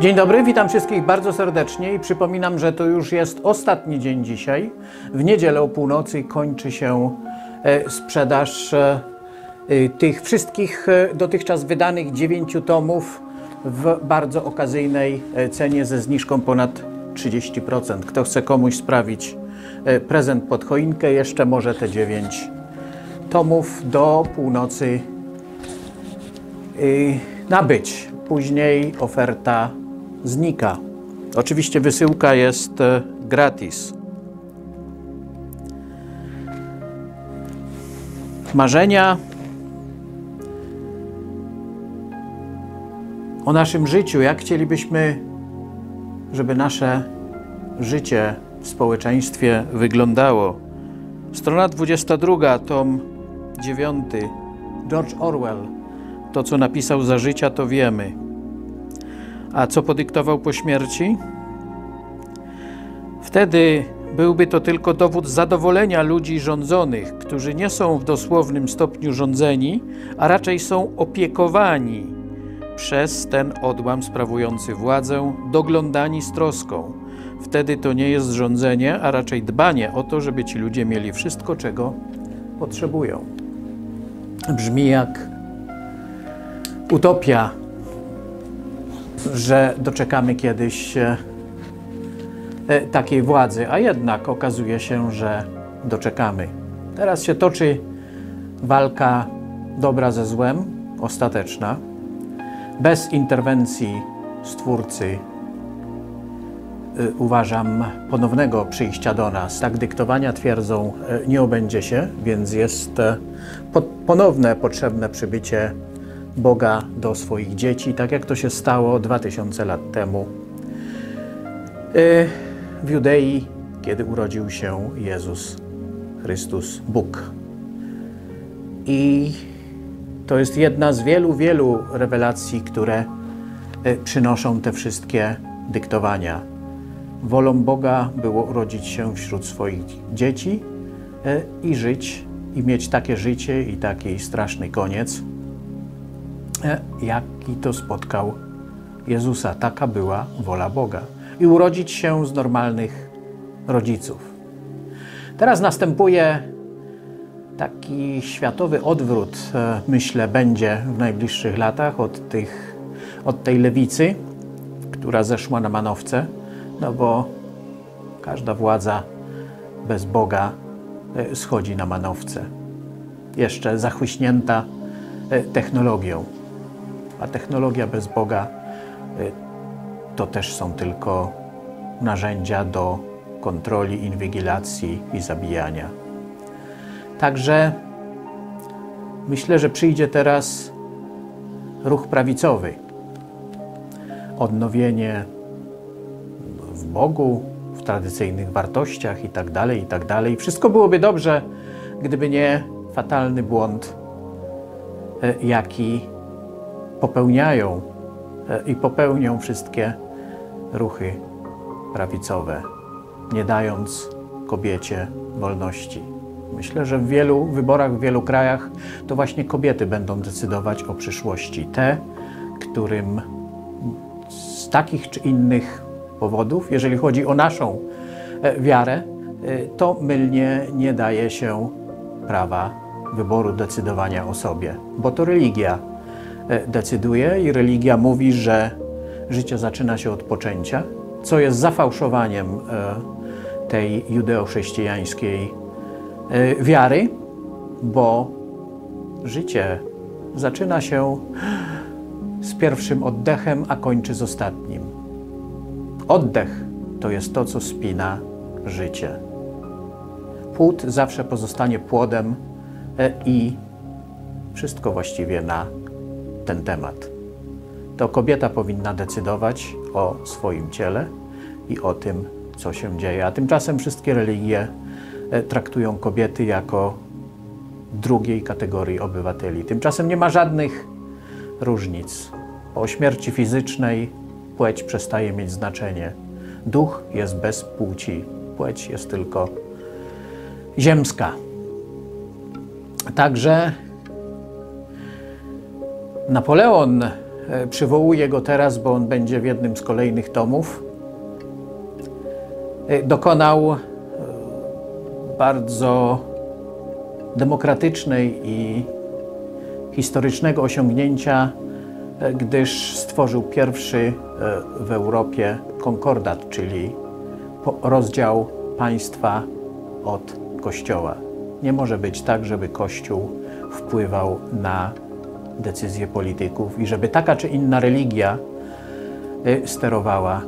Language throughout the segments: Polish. Dzień dobry, witam wszystkich bardzo serdecznie i przypominam, że to już jest ostatni dzień dzisiaj. W niedzielę o północy kończy się sprzedaż tych wszystkich dotychczas wydanych 9 tomów w bardzo okazyjnej cenie ze zniżką ponad 30%. Kto chce komuś sprawić prezent pod choinkę, jeszcze może te 9 tomów do północy nabyć. Później oferta znika. Oczywiście wysyłka jest gratis. Marzenia o naszym życiu. Jak chcielibyśmy, żeby nasze życie w społeczeństwie wyglądało. Strona 22, tom 9. George Orwell. To, co napisał za życia, to wiemy. A co podyktował po śmierci? Wtedy byłby to tylko dowód zadowolenia ludzi rządzonych, którzy nie są w dosłownym stopniu rządzeni, a raczej są opiekowani przez ten odłam sprawujący władzę, doglądani z troską. Wtedy to nie jest rządzenie, a raczej dbanie o to, żeby ci ludzie mieli wszystko, czego potrzebują. Brzmi jak utopia, że doczekamy kiedyś takiej władzy, a jednak okazuje się, że doczekamy. Teraz się toczy walka dobra ze złem, ostateczna, bez interwencji Stwórcy, uważam, ponownego przyjścia do nas. Tak dyktowania twierdzą, nie obędzie się, więc jest ponowne potrzebne przybycie Boga do swoich dzieci, tak jak to się stało 2000 lat temu w Judei, kiedy urodził się Jezus Chrystus, Bóg. I to jest jedna z wielu, wielu rewelacji, które przynoszą te wszystkie dyktowania. Wolą Boga było urodzić się wśród swoich dzieci i żyć, i mieć takie życie i taki straszny koniec, jaki to spotkał Jezusa. Taka była wola Boga. I urodzić się z normalnych rodziców. Teraz następuje taki światowy odwrót, myślę, będzie w najbliższych latach od tej lewicy, która zeszła na manowce, no bo każda władza bez Boga schodzi na manowce. Jeszcze zachłyśnięta technologią. A technologia bez Boga to też są tylko narzędzia do kontroli, inwigilacji i zabijania. Także myślę, że przyjdzie teraz ruch prawicowy. Odnowienie w Bogu, w tradycyjnych wartościach itd., itd. Wszystko byłoby dobrze, gdyby nie fatalny błąd, jaki popełniają i popełnią wszystkie ruchy prawicowe, nie dając kobiecie wolności. Myślę, że w wielu wyborach, w wielu krajach to właśnie kobiety będą decydować o przyszłości. Te, którym z takich czy innych powodów, jeżeli chodzi o naszą wiarę, to mylnie nie daje się prawa wyboru, decydowania o sobie, bo to religia decyduje i religia mówi, że życie zaczyna się od poczęcia, co jest zafałszowaniem tej judeo-chrześcijańskiej wiary, bo życie zaczyna się z pierwszym oddechem, a kończy z ostatnim. Oddech to jest to, co spina życie. Płód zawsze pozostanie płodem i wszystko właściwie na ten temat. To kobieta powinna decydować o swoim ciele i o tym, co się dzieje. A tymczasem wszystkie religie traktują kobiety jako drugiej kategorii obywateli. Tymczasem nie ma żadnych różnic. Po śmierci fizycznej płeć przestaje mieć znaczenie. Duch jest bez płci. Płeć jest tylko ziemska. Także Napoleon Przywołuję go teraz, bo on będzie w jednym z kolejnych tomów. Dokonał bardzo demokratycznej i historycznego osiągnięcia, gdyż stworzył pierwszy w Europie konkordat, czyli rozdział państwa od Kościoła. Nie może być tak, żeby Kościół wpływał na decyzje polityków i żeby taka czy inna religia sterowała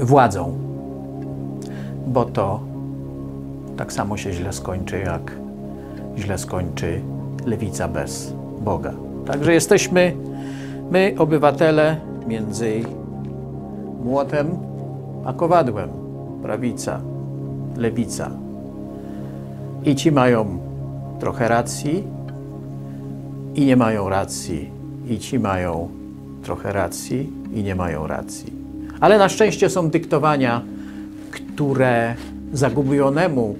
władzą, bo to tak samo się źle skończy, jak źle skończy lewica bez Boga. Także jesteśmy my, obywatele, między młotem a kowadłem. Prawica, lewica. I ci mają trochę racji i nie mają racji. I ci mają trochę racji i nie mają racji. Ale na szczęście są dyktowania, które zagubionemu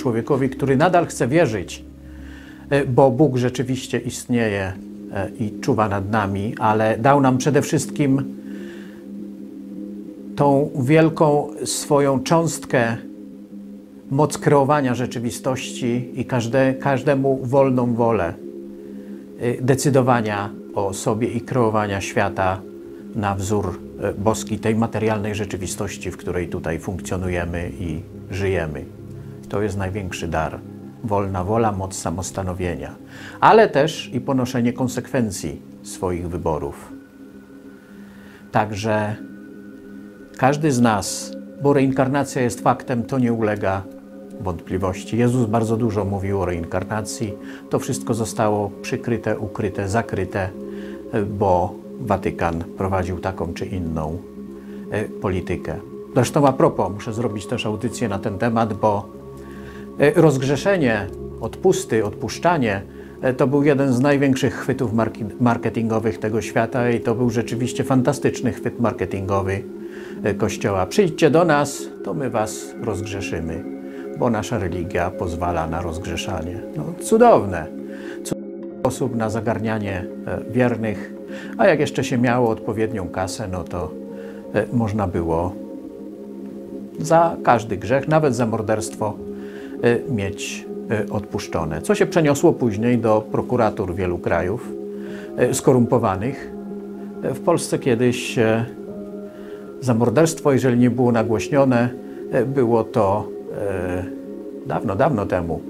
człowiekowi, który nadal chce wierzyć, bo Bóg rzeczywiście istnieje i czuwa nad nami, ale dał nam przede wszystkim tą wielką swoją cząstkę, moc kreowania rzeczywistości i każdemu wolną wolę decydowania o sobie i kreowania świata na wzór boski, tej materialnej rzeczywistości, w której tutaj funkcjonujemy i żyjemy. To jest największy dar. Wolna wola, moc samostanowienia, ale też i ponoszenie konsekwencji swoich wyborów. Także każdy z nas, bo reinkarnacja jest faktem, to nie ulega wątpliwości. Jezus bardzo dużo mówił o reinkarnacji. To wszystko zostało przykryte, ukryte, zakryte, bo Watykan prowadził taką czy inną politykę. Zresztą a propos, muszę zrobić też audycję na ten temat, bo rozgrzeszenie, odpusty, odpuszczanie to był jeden z największych chwytów marketingowych tego świata i to był rzeczywiście fantastyczny chwyt marketingowy Kościoła. Przyjdźcie do nas, to my was rozgrzeszymy, bo nasza religia pozwala na rozgrzeszanie. No, cudowne. Cudowny sposób na zagarnianie wiernych, a jak jeszcze się miało odpowiednią kasę, no to można było za każdy grzech, nawet za morderstwo, mieć odpuszczone. Co się przeniosło później do prokuratur wielu krajów skorumpowanych. W Polsce kiedyś za morderstwo, jeżeli nie było nagłośnione, było to dawno, dawno temu,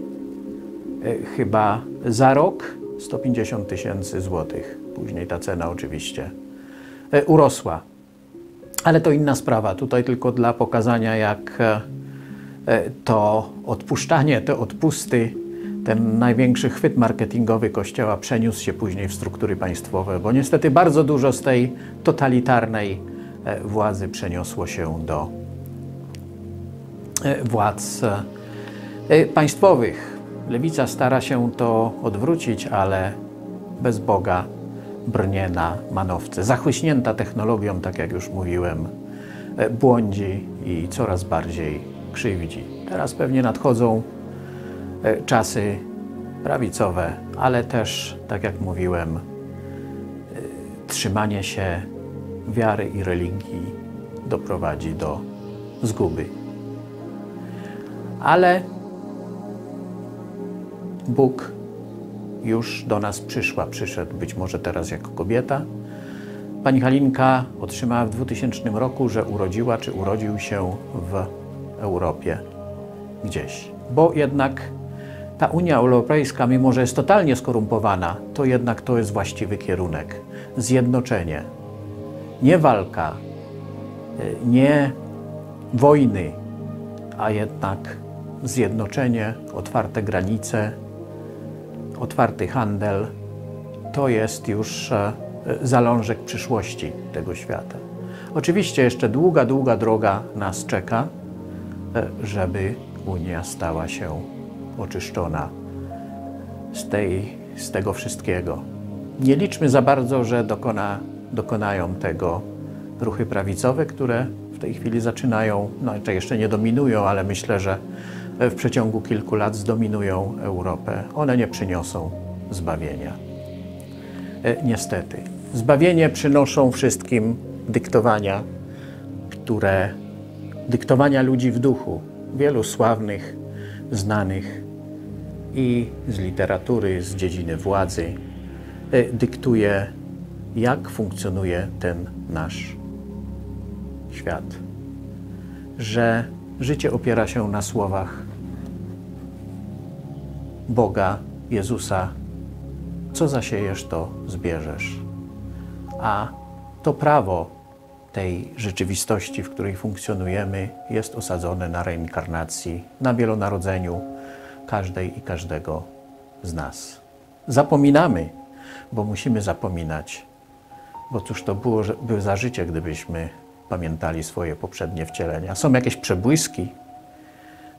chyba za rok 150 000 złotych. Później ta cena oczywiście urosła. Ale to inna sprawa. Tutaj tylko dla pokazania, jak to odpuszczanie, te odpusty, ten największy chwyt marketingowy Kościoła przeniósł się później w struktury państwowe, bo niestety bardzo dużo z tej totalitarnej władzy przeniosło się do władz państwowych. Lewica stara się to odwrócić, ale bez Boga brnie na manowce. Zachłyśnięta technologią, tak jak już mówiłem, błądzi i coraz bardziej krzywdzi. Teraz pewnie nadchodzą czasy prawicowe, ale też, tak jak mówiłem, trzymanie się wiary i religii doprowadzi do zguby. Ale Bóg już do nas przyszedł, być może teraz jako kobieta. Pani Halinka otrzymała w 2000 roku, że urodziła czy urodził się w Europie gdzieś. Bo jednak ta Unia Europejska, mimo że jest totalnie skorumpowana, to jednak to jest właściwy kierunek. Zjednoczenie. Nie walka, nie wojny, a jednak zjednoczenie, otwarte granice, otwarty handel. To jest już zalążek przyszłości tego świata. Oczywiście jeszcze długa, długa droga nas czeka, żeby Unia stała się oczyszczona z tego wszystkiego. Nie liczmy za bardzo, że dokonają tego ruchy prawicowe, które w tej chwili zaczynają, no jeszcze nie dominują, ale myślę, że w przeciągu kilku lat zdominują Europę. One nie przyniosą zbawienia. niestety. Zbawienie przynoszą wszystkim dyktowania, dyktowania ludzi w duchu, wielu sławnych, znanych i z literatury, z dziedziny władzy, dyktuje, jak funkcjonuje ten nasz świat. Że życie opiera się na słowach Boga, Jezusa. Co zasiejesz, to zbierzesz. A to prawo tej rzeczywistości, w której funkcjonujemy, jest osadzone na reinkarnacji, na wielonarodzeniu każdej i każdego z nas. Zapominamy, bo musimy zapominać, bo cóż to by za życie, gdybyśmy pamiętali swoje poprzednie wcielenia. Są jakieś przebłyski,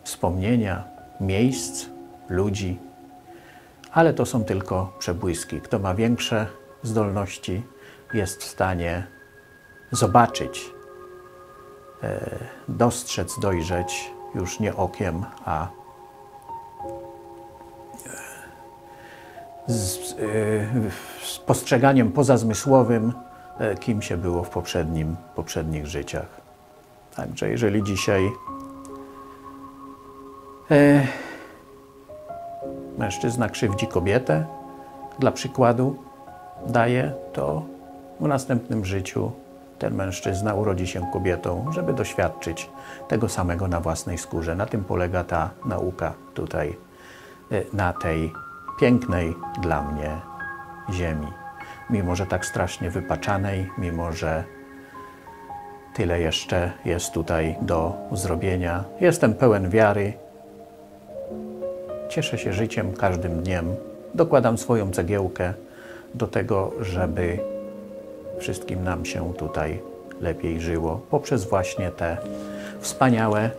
wspomnienia, miejsc, ludzi, ale to są tylko przebłyski. Kto ma większe zdolności, jest w stanie zobaczyć, dostrzec, dojrzeć już nie okiem, a z postrzeganiem pozazmysłowym, kim się było w poprzednich życiach. Także jeżeli dzisiaj mężczyzna krzywdzi kobietę, dla przykładu daje, to w następnym życiu ten mężczyzna urodzi się kobietą, żeby doświadczyć tego samego na własnej skórze. Na tym polega ta nauka tutaj, na tej pięknej dla mnie ziemi. Mimo że tak strasznie wypaczanej, mimo że tyle jeszcze jest tutaj do zrobienia. Jestem pełen wiary, cieszę się życiem każdym dniem, dokładam swoją cegiełkę do tego, żeby wszystkim nam się tutaj lepiej żyło, poprzez właśnie te wspaniałe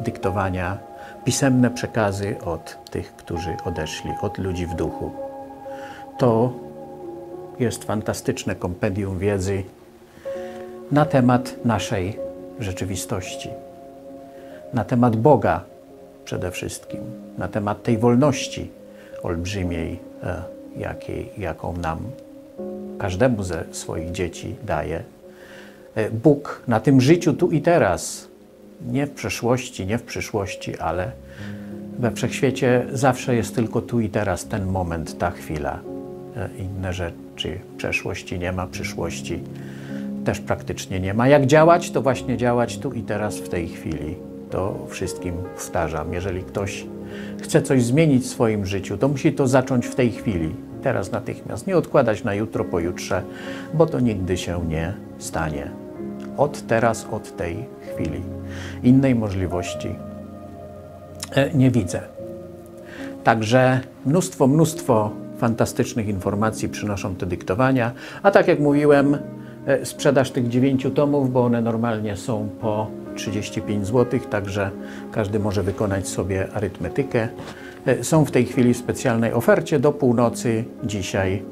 dyktowania, pisemne przekazy od tych, którzy odeszli, od ludzi w duchu. To jest fantastyczne kompendium wiedzy na temat naszej rzeczywistości, na temat Boga przede wszystkim, na temat tej wolności olbrzymiej, jaką nam każdemu ze swoich dzieci daje Bóg na tym życiu tu i teraz, nie w przeszłości, nie w przyszłości, ale we wszechświecie zawsze jest tylko tu i teraz, ten moment, ta chwila. Inne rzeczy, przeszłości nie ma, przyszłości też praktycznie nie ma. Jak działać, to właśnie działać tu i teraz, w tej chwili. To wszystkim powtarzam. Jeżeli ktoś chce coś zmienić w swoim życiu, to musi to zacząć w tej chwili, teraz, natychmiast. Nie odkładać na jutro, pojutrze, bo to nigdy się nie stanie. Od teraz, od tej chwili. Innej możliwości nie widzę. Także mnóstwo fantastycznych informacji przynoszą te dyktowania, a tak jak mówiłem, sprzedaż tych 9 tomów, bo one normalnie są po 35 zł, także każdy może wykonać sobie arytmetykę. Są w tej chwili w specjalnej ofercie do północy dzisiaj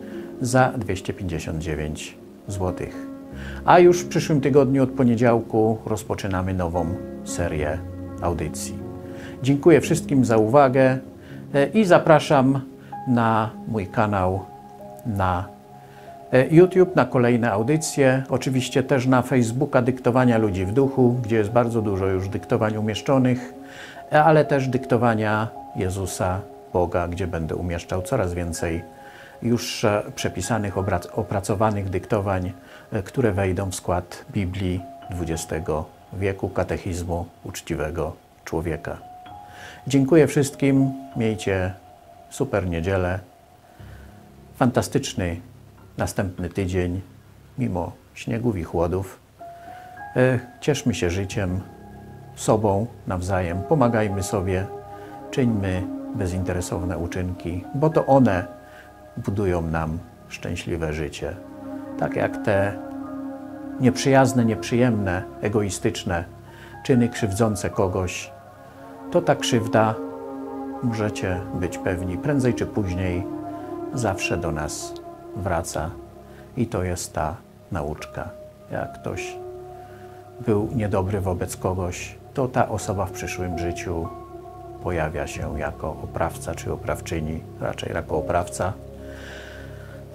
za 259 zł. A już w przyszłym tygodniu od poniedziałku rozpoczynamy nową serię audycji. Dziękuję wszystkim za uwagę i zapraszam na mój kanał, na YouTube, na kolejne audycje, oczywiście też na Facebooka Dyktowania Ludzi w Duchu, gdzie jest bardzo dużo już dyktowań umieszczonych, ale też dyktowania Jezusa, Boga, gdzie będę umieszczał coraz więcej już przepisanych, opracowanych dyktowań, które wejdą w skład Biblii XX wieku, Katechizmu Uczciwego Człowieka. Dziękuję wszystkim, miejcie super niedzielę, fantastyczny następny tydzień, mimo śniegów i chłodów. Cieszmy się życiem, sobą, nawzajem, pomagajmy sobie, czyńmy bezinteresowne uczynki, bo to one budują nam szczęśliwe życie. Tak jak te nieprzyjazne, nieprzyjemne, egoistyczne czyny krzywdzące kogoś, to ta krzywda, możecie być pewni, prędzej czy później zawsze do nas wraca. I to jest ta nauczka. Jak ktoś był niedobry wobec kogoś, to ta osoba w przyszłym życiu pojawia się jako oprawca czy oprawczyni, raczej jako oprawca,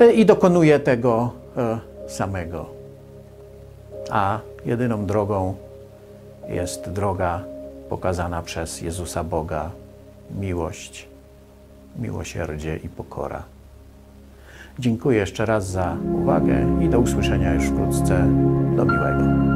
i dokonuje tego samego. A jedyną drogą jest droga pokazana przez Jezusa Boga, miłość, miłosierdzie i pokora. Dziękuję jeszcze raz za uwagę i do usłyszenia już wkrótce. Do miłego.